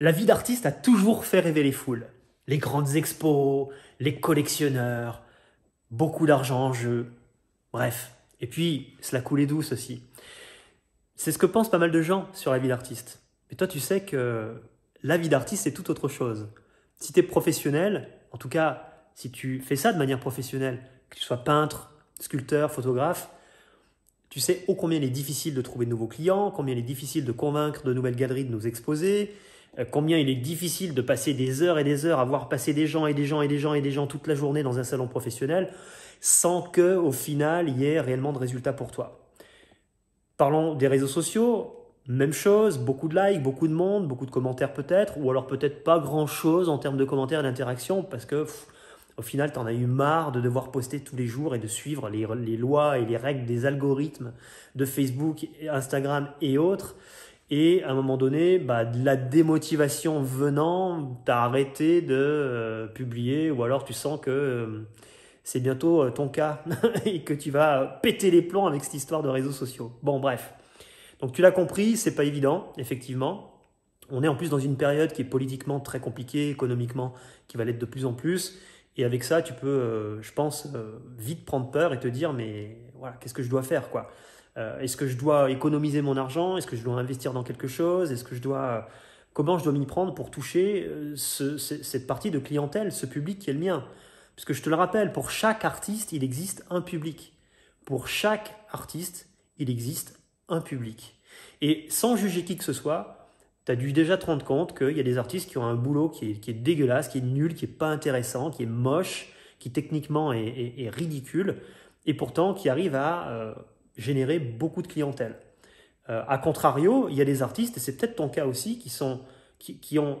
La vie d'artiste a toujours fait rêver les foules. Les grandes expos, les collectionneurs, beaucoup d'argent en jeu, bref. Et puis, cela coulait douce aussi. C'est ce que pensent pas mal de gens sur la vie d'artiste. Mais toi, tu sais que la vie d'artiste, c'est tout autre chose. Si tu es professionnel, en tout cas, si tu fais ça de manière professionnelle, que tu sois peintre, sculpteur, photographe, tu sais ô combien il est difficile de trouver de nouveaux clients, combien il est difficile de convaincre de nouvelles galeries de nous exposer, combien il est difficile de passer des heures et des heures à voir passer des gens et des gens et des gens et des gens toute la journée dans un salon professionnel sans qu'au final, il y ait réellement de résultats pour toi. Parlons des réseaux sociaux, même chose, beaucoup de likes, beaucoup de monde, beaucoup de commentaires peut-être, ou alors peut-être pas grand-chose en termes de commentaires et d'interaction parce que au final, tu en as eu marre de devoir poster tous les jours et de suivre les lois et les règles des algorithmes de Facebook, Instagram et autres. Et à un moment donné, de la démotivation venant, tu as arrêté de publier ou alors tu sens que c'est bientôt ton cas et que tu vas péter les plombs avec cette histoire de réseaux sociaux. Bon, bref. Donc, tu l'as compris, c'est pas évident, effectivement. On est en plus dans une période qui est politiquement très compliquée, économiquement, qui va l'être de plus en plus. Et avec ça, tu peux, je pense, vite prendre peur et te dire, mais voilà, qu'est-ce que je dois faire, quoi? Est-ce que je dois économiser mon argent? Est-ce que je dois investir dans quelque chose? Est-ce que je dois... Comment je dois m'y prendre pour toucher cette partie de clientèle, ce public qui est le mien? Parce que je te le rappelle, pour chaque artiste, il existe un public. Pour chaque artiste, il existe un public. Et sans juger qui que ce soit, tu as dû déjà te rendre compte qu'il y a des artistes qui ont un boulot qui est dégueulasse, qui est nul, qui n'est pas intéressant, qui est moche, qui techniquement est ridicule, et pourtant qui arrive à générer beaucoup de clientèle. A contrario, il y a des artistes, et c'est peut-être ton cas aussi, qui ont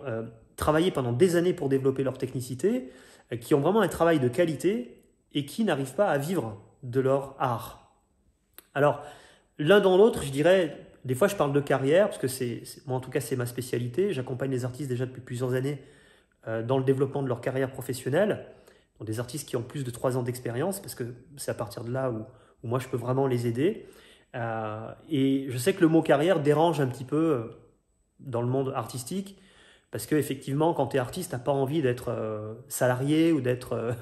travaillé pendant des années pour développer leur technicité, qui ont vraiment un travail de qualité et qui n'arrivent pas à vivre de leur art. Alors, l'un dans l'autre, je dirais... Des fois, je parle de carrière, parce que moi, en tout cas, c'est ma spécialité. J'accompagne les artistes déjà depuis plusieurs années dans le développement de leur carrière professionnelle. Donc, des artistes qui ont plus de 3 ans d'expérience, parce que c'est à partir de là où moi, je peux vraiment les aider. Et je sais que le mot carrière dérange un petit peu dans le monde artistique, parce qu'effectivement, quand tu es artiste, tu n'as pas envie d'être salarié ou d'être,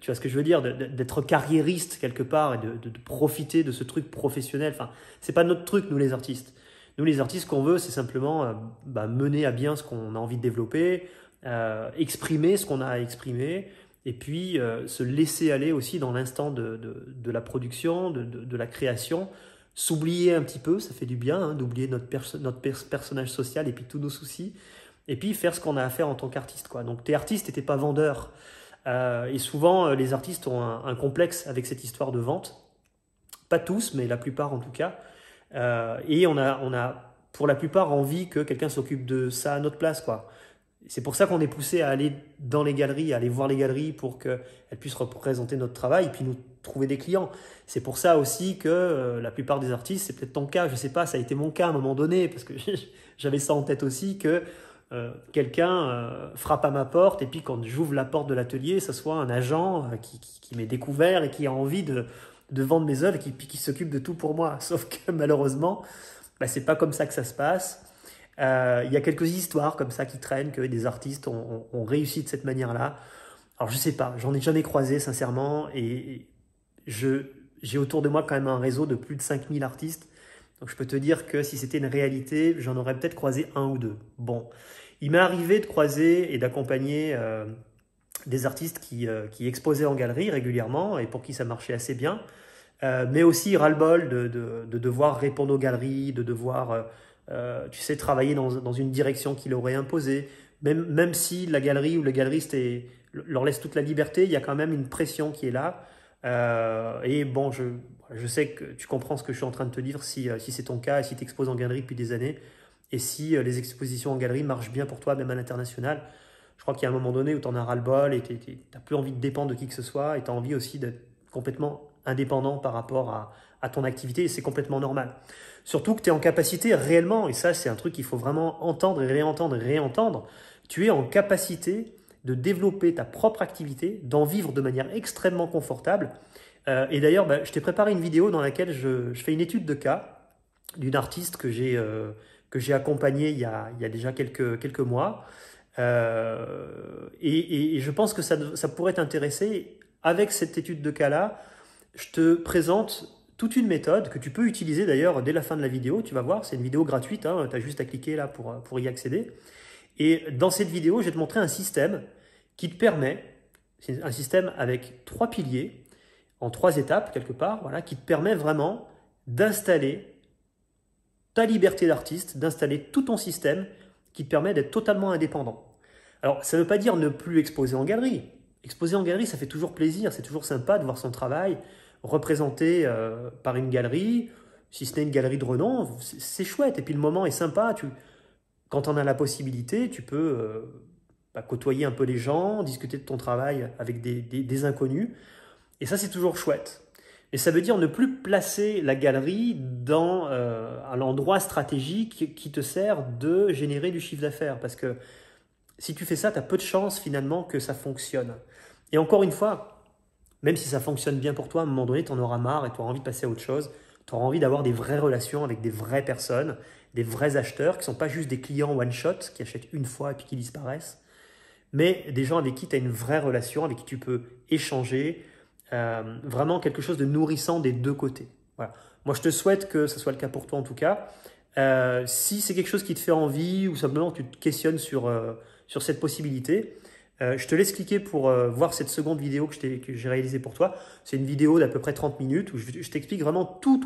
tu vois ce que je veux dire, d'être carriériste quelque part et de profiter de ce truc professionnel. Enfin, ce n'est pas notre truc, nous les artistes. Nous les artistes, ce qu'on veut, c'est simplement mener à bien ce qu'on a envie de développer, exprimer ce qu'on a à exprimer et puis se laisser aller aussi dans l'instant de la production, de la création. S'oublier un petit peu, ça fait du bien hein, d'oublier notre personnage social et puis tous nos soucis. Et puis faire ce qu'on a à faire en tant qu'artiste. Donc t'es artiste et t'es pas vendeur. Et souvent, les artistes ont un complexe avec cette histoire de vente. Pas tous, mais la plupart en tout cas. Et on a pour la plupart envie que quelqu'un s'occupe de ça à notre place. C'est pour ça qu'on est poussé à aller dans les galeries, à aller voir les galeries pour qu'elles puissent représenter notre travail et puis nous trouver des clients. C'est pour ça aussi que la plupart des artistes, c'est peut-être ton cas, je sais pas, ça a été mon cas à un moment donné, parce que j'avais ça en tête aussi, que quelqu'un frappe à ma porte et puis quand j'ouvre la porte de l'atelier, ça soit un agent qui m'est découvert et qui a envie de vendre mes œuvres et qui s'occupe de tout pour moi. Sauf que malheureusement, c'est pas comme ça que ça se passe. Il y a quelques histoires comme ça qui traînent que des artistes ont réussi de cette manière-là. Alors je sais pas, j'en ai jamais croisé sincèrement et j'ai autour de moi quand même un réseau de plus de 5000 artistes. Donc, je peux te dire que si c'était une réalité, j'en aurais peut-être croisé un ou deux. Bon, il m'est arrivé de croiser et d'accompagner des artistes qui exposaient en galerie régulièrement et pour qui ça marchait assez bien, mais aussi ras-le-bol de devoir répondre aux galeries, de devoir, tu sais, travailler dans une direction qui leur aurait imposée. Même si la galerie ou le galeriste leur laisse toute la liberté, il y a quand même une pression qui est là. Et bon, je sais que tu comprends ce que je suis en train de te dire si c'est ton cas et si tu exposes en galerie depuis des années et si les expositions en galerie marchent bien pour toi, même à l'international. Je crois qu'il y a un moment donné où tu en as ras-le-bol et tu n'as plus envie de dépendre de qui que ce soit et tu as envie aussi d'être complètement indépendant par rapport à ton activité et c'est complètement normal. Surtout que tu es en capacité réellement, et ça c'est un truc qu'il faut vraiment entendre et réentendre et réentendre, tu es en capacité de développer ta propre activité, d'en vivre de manière extrêmement confortable. Et d'ailleurs, je t'ai préparé une vidéo dans laquelle je fais une étude de cas d'une artiste que j'ai que j'ai accompagné il y a déjà quelques mois. Et je pense que ça pourrait t'intéresser. Avec cette étude de cas-là, je te présente toute une méthode que tu peux utiliser d'ailleurs dès la fin de la vidéo. Tu vas voir, c'est une vidéo gratuite, hein, tu as juste à cliquer là pour y accéder. Et dans cette vidéo, je vais te montrer un système qui te permet, c'est un système avec 3 piliers, en 3 étapes quelque part, voilà, qui te permet vraiment d'installer ta liberté d'artiste, d'installer tout ton système qui te permet d'être totalement indépendant. Alors, ça ne veut pas dire ne plus exposer en galerie. Exposer en galerie, ça fait toujours plaisir, c'est toujours sympa de voir son travail représenté par une galerie, si ce n'est une galerie de renom, c'est chouette. Et puis le moment est sympa, quand tu en as la possibilité, tu peux côtoyer un peu les gens, discuter de ton travail avec des inconnus. Et ça, c'est toujours chouette. Mais ça veut dire ne plus placer la galerie dans un endroit stratégique qui te sert de générer du chiffre d'affaires. Parce que si tu fais ça, tu as peu de chances finalement que ça fonctionne. Et encore une fois, même si ça fonctionne bien pour toi, à un moment donné, tu en auras marre et tu auras envie de passer à autre chose. Tu auras envie d'avoir des vraies relations avec des vraies personnes, des vrais acheteurs qui ne sont pas juste des clients one-shot qui achètent une fois et puis qui disparaissent, mais des gens avec qui tu as une vraie relation, avec qui tu peux échanger, vraiment quelque chose de nourrissant des deux côtés. Voilà. Moi, je te souhaite que ce soit le cas pour toi en tout cas. Si c'est quelque chose qui te fait envie ou simplement tu te questionnes sur cette possibilité, je te laisse cliquer pour voir cette seconde vidéo que j'ai réalisée pour toi. C'est une vidéo d'à peu près 30 minutes où je t'explique vraiment tout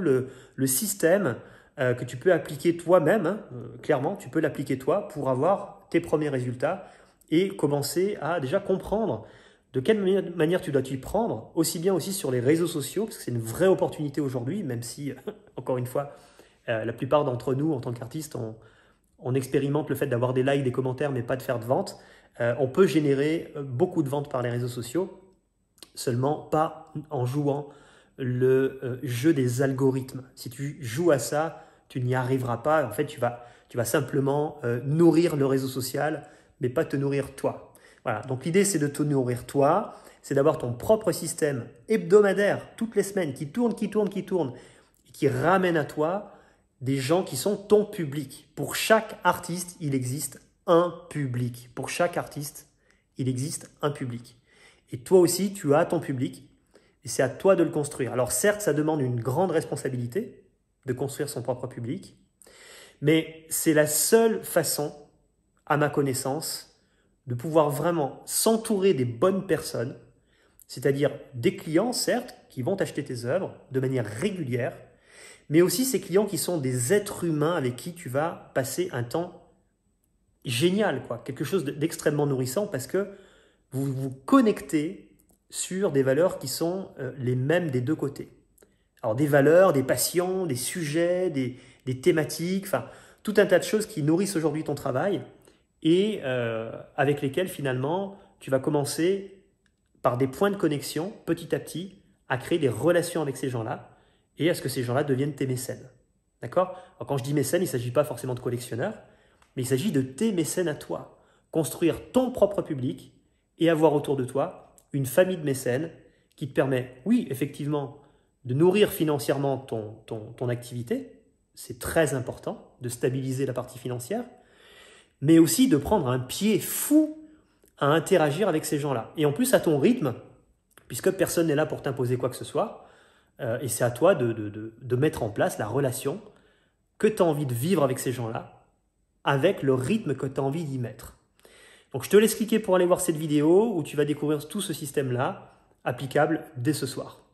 le système que tu peux appliquer toi-même. Hein, clairement, tu peux l'appliquer toi pour avoir tes premiers résultats et commencer à déjà comprendre de quelle manière tu dois t'y prendre, aussi bien aussi sur les réseaux sociaux, parce que c'est une vraie opportunité aujourd'hui, même si, encore une fois, la plupart d'entre nous, en tant qu'artistes, on expérimente le fait d'avoir des likes, des commentaires, mais pas de faire de vente. On peut générer beaucoup de ventes par les réseaux sociaux, seulement pas en jouant le jeu des algorithmes. Si tu joues à ça, tu n'y arriveras pas. En fait, tu vas simplement nourrir le réseau social, mais pas te nourrir toi. Voilà. Donc l'idée, c'est de te nourrir toi, c'est d'avoir ton propre système hebdomadaire, toutes les semaines, qui tourne, et qui ramène à toi des gens qui sont ton public. Pour chaque artiste, il existe un public. Pour chaque artiste, il existe un public. Et toi aussi, tu as ton public et c'est à toi de le construire. Alors certes, ça demande une grande responsabilité de construire son propre public, mais c'est la seule façon, à ma connaissance, de pouvoir vraiment s'entourer des bonnes personnes, c'est-à-dire des clients, certes, qui vont acheter tes œuvres de manière régulière, mais aussi ces clients qui sont des êtres humains avec qui tu vas passer un temps génial, quoi. Quelque chose d'extrêmement nourrissant parce que vous vous connectez sur des valeurs qui sont les mêmes des deux côtés. Alors des valeurs, des passions, des sujets, des thématiques, enfin tout un tas de choses qui nourrissent aujourd'hui ton travail et avec lesquelles finalement tu vas commencer par des points de connexion petit à petit à créer des relations avec ces gens-là et à ce que ces gens-là deviennent tes mécènes. D'accord ? Alors quand je dis mécène, il ne s'agit pas forcément de collectionneurs, mais il s'agit de tes mécènes à toi. Construire ton propre public et avoir autour de toi une famille de mécènes qui te permet, oui, effectivement, de nourrir financièrement ton activité. C'est très important de stabiliser la partie financière, mais aussi de prendre un pied fou à interagir avec ces gens-là. Et en plus, à ton rythme, puisque personne n'est là pour t'imposer quoi que ce soit, et c'est à toi de mettre en place la relation que tu as envie de vivre avec ces gens-là, avec le rythme que tu as envie d'y mettre. Donc je te laisse cliquer pour aller voir cette vidéo où tu vas découvrir tout ce système-là applicable dès ce soir.